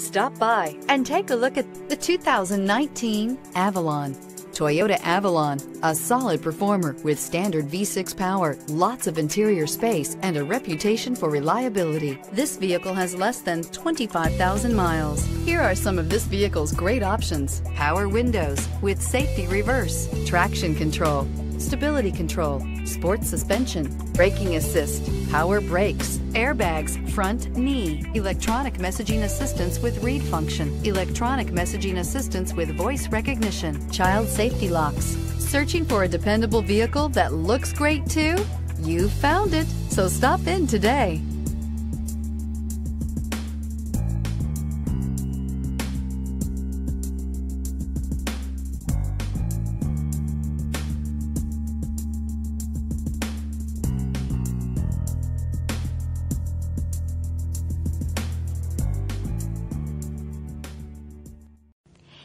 Stop by and take a look at the 2019 Avalon. Toyota Avalon, a solid performer with standard V6 power, lots of interior space, and a reputation for reliability. This vehicle has less than 25,000 miles. Here are some of this vehicle's great options: power windows with safety reverse, traction control, stability control, sports suspension, braking assist, power brakes, airbags, front knee, electronic messaging assistance with read function, electronic messaging assistance with voice recognition, child safety locks. Searching for a dependable vehicle that looks great too? You found it, so stop in today.